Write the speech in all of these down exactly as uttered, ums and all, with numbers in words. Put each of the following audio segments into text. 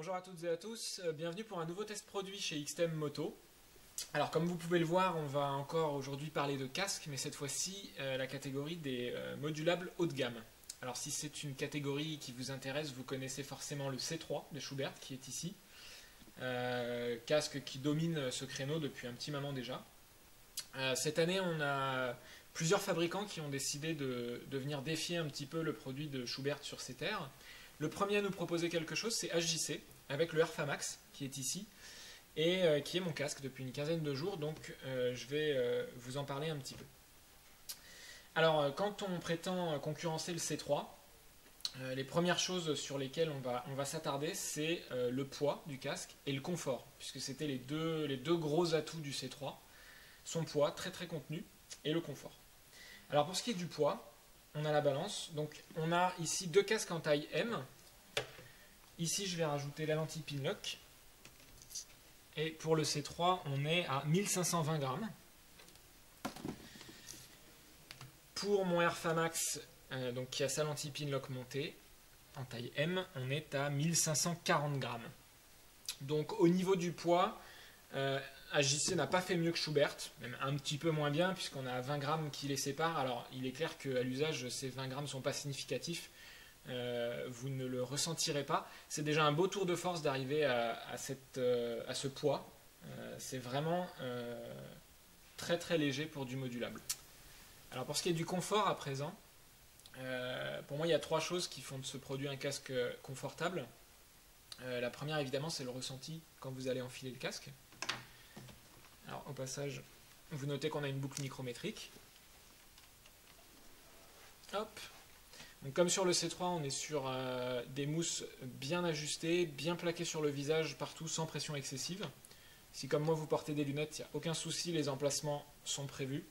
Bonjour à toutes et à tous, bienvenue pour un nouveau test produit chez Ixtem Moto. Alors comme vous pouvez le voir, on va encore aujourd'hui parler de casque, mais cette fois-ci euh, la catégorie des euh, modulables haut de gamme. Alors si c'est une catégorie qui vous intéresse, vous connaissez forcément le C trois de Schuberth qui est ici. Euh, casque qui domine ce créneau depuis un petit moment déjà. Euh, cette année, on a plusieurs fabricants qui ont décidé de, de venir défier un petit peu le produit de Schuberth sur ses terres. Le premier à nous proposer quelque chose, c'est H J C, avec le R F A Max, qui est ici, et euh, qui est mon casque depuis une quinzaine de jours, donc euh, je vais euh, vous en parler un petit peu. Alors, euh, quand on prétend concurrencer le C trois, euh, les premières choses sur lesquelles on va, on va s'attarder, c'est euh, le poids du casque et le confort, puisque c'était les deux, les deux gros atouts du C trois, son poids, très très contenu, et le confort. Alors, pour ce qui est du poids, on a la balance, donc on a ici deux casques en taille M. Ici je vais rajouter la lentille Pinlock. Et pour le C trois, on est à mille cinq cent vingt grammes. Pour mon R F A Max, euh, donc qui a sa lentille Pinlock montée, en taille M, on est à mille cinq cent quarante grammes. Donc au niveau du poids, euh, H J C n'a pas fait mieux que Schuberth, même un petit peu moins bien, puisqu'on a vingt grammes qui les séparent. Alors, il est clair qu'à l'usage, ces vingt grammes ne sont pas significatifs. Euh, vous ne le ressentirez pas. C'est déjà un beau tour de force d'arriver à, à, euh, à ce poids. Euh, C'est vraiment euh, très très léger pour du modulable. Alors, pour ce qui est du confort à présent, euh, pour moi, il y a trois choses qui font de ce produit un casque confortable. Euh, la première, évidemment, c'est le ressenti quand vous allez enfiler le casque. Alors, au passage, vous notez qu'on a une boucle micrométrique. Hop. Donc, comme sur le C trois, on est sur euh, des mousses bien ajustées, bien plaquées sur le visage partout, sans pression excessive. Si, comme moi, vous portez des lunettes, il n'y a aucun souci, les emplacements sont prévus.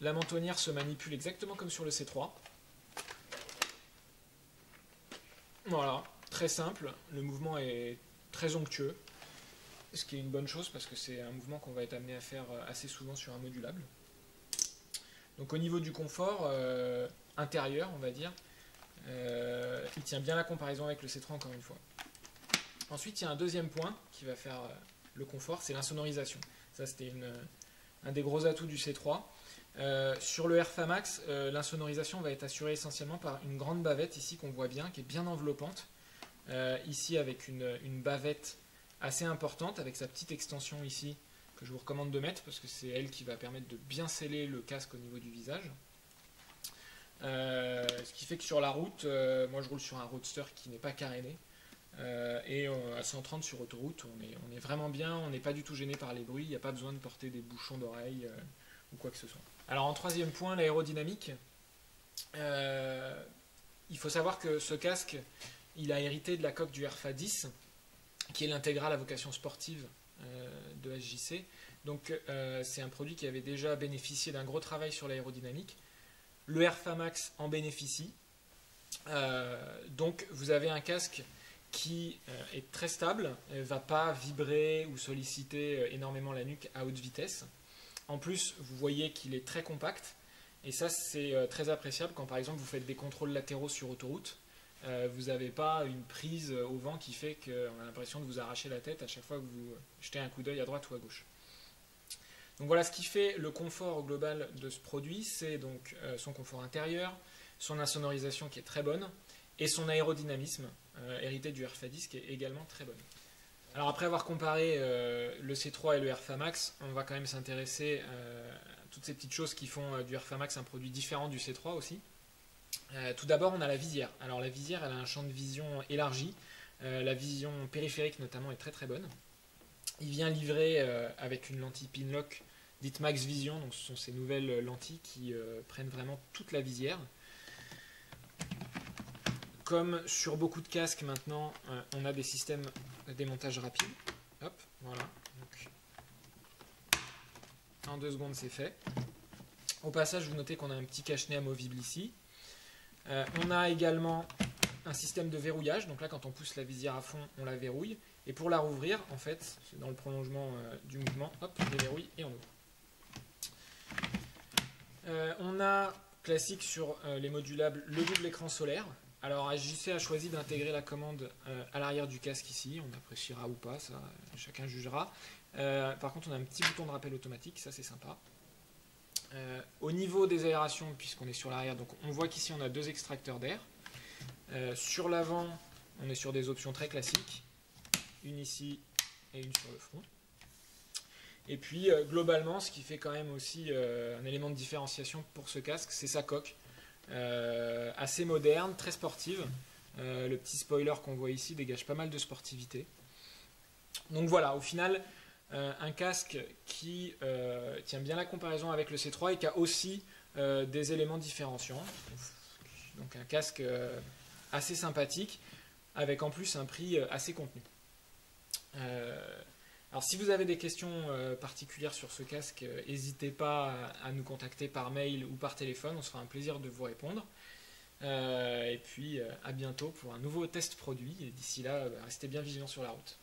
La mentonnière se manipule exactement comme sur le C trois. Voilà, très simple. Le mouvement est très onctueux. Ce qui est une bonne chose parce que c'est un mouvement qu'on va être amené à faire assez souvent sur un modulable. Donc au niveau du confort euh, intérieur, on va dire, euh, il tient bien la comparaison avec le C trois encore une fois. Ensuite, il y a un deuxième point qui va faire euh, le confort, c'est l'insonorisation. Ça, c'était un des gros atouts du C trois. Euh, sur le R F A Max, euh, l'insonorisation va être assurée essentiellement par une grande bavette ici qu'on voit bien, qui est bien enveloppante. Euh, ici, avec une, une bavette assez importante, avec sa petite extension ici que je vous recommande de mettre parce que c'est elle qui va permettre de bien sceller le casque au niveau du visage. Euh, ce qui fait que sur la route, euh, moi je roule sur un roadster qui n'est pas caréné euh, et on, à cent trente sur autoroute, on est, on est vraiment bien, on n'est pas du tout gêné par les bruits, il n'y a pas besoin de porter des bouchons d'oreilles euh, ou quoi que ce soit. Alors en troisième point, l'aérodynamique. Euh, il faut savoir que ce casque, il a hérité de la coque du R F A dix, qui est l'intégrale à vocation sportive euh, de H J C. Donc euh, c'est un produit qui avait déjà bénéficié d'un gros travail sur l'aérodynamique. Le R F A Max en bénéficie. Euh, donc vous avez un casque qui euh, est très stable, ne va pas vibrer ou solliciter énormément la nuque à haute vitesse. En plus, vous voyez qu'il est très compact. Et ça, c'est euh, très appréciable quand par exemple vous faites des contrôles latéraux sur autoroute. Euh, vous n'avez pas une prise au vent qui fait qu'on a l'impression de vous arracher la tête à chaque fois que vous jetez un coup d'œil à droite ou à gauche. Donc voilà ce qui fait le confort au global de ce produit, c'est donc euh, son confort intérieur, son insonorisation qui est très bonne, et son aérodynamisme, euh, hérité du R F A dix, qui est également très bonne. Alors après avoir comparé euh, le C trois et le R F A Max, on va quand même s'intéresser euh, à toutes ces petites choses qui font euh, du R F A Max un produit différent du C trois aussi. Euh, tout d'abord, on a la visière. Alors la visière, elle a un champ de vision élargi. Euh, la vision périphérique notamment est très très bonne. Il vient livrer euh, avec une lentille Pinlock dite Max Vision. Donc ce sont ces nouvelles lentilles qui euh, prennent vraiment toute la visière. Comme sur beaucoup de casques maintenant, euh, on a des systèmes de démontage rapide. Hop, voilà. Donc, en deux secondes, c'est fait. Au passage, vous notez qu'on a un petit cache-nez amovible ici. Euh, on a également un système de verrouillage, donc là quand on pousse la visière à fond, on la verrouille, et pour la rouvrir, en fait, c'est dans le prolongement euh, du mouvement, hop, on déverrouille et on ouvre. Euh, on a, classique sur euh, les modulables, le double écran solaire, Alors H J C a choisi d'intégrer la commande euh, à l'arrière du casque ici, on appréciera ou pas, ça chacun jugera. Euh, par contre on a un petit bouton de rappel automatique, ça c'est sympa. Euh, au niveau des aérations, puisqu'on est sur l'arrière, donc on voit qu'ici on a deux extracteurs d'air. Euh, sur l'avant, on est sur des options très classiques, une ici et une sur le front. Et puis euh, globalement, ce qui fait quand même aussi euh, un élément de différenciation pour ce casque, c'est sa coque. Euh, assez moderne, très sportive. Euh, le petit spoiler qu'on voit ici dégage pas mal de sportivité. Donc voilà, au final, euh, un casque qui euh, tient bien la comparaison avec le C trois et qui a aussi euh, des éléments différenciants. Donc un casque euh, assez sympathique, avec en plus un prix euh, assez contenu. Euh, alors si vous avez des questions euh, particulières sur ce casque, euh, n'hésitez pas à nous contacter par mail ou par téléphone, on se fera un plaisir de vous répondre. Euh, et puis euh, à bientôt pour un nouveau test produit, et d'ici là, bah, restez bien vigilants sur la route.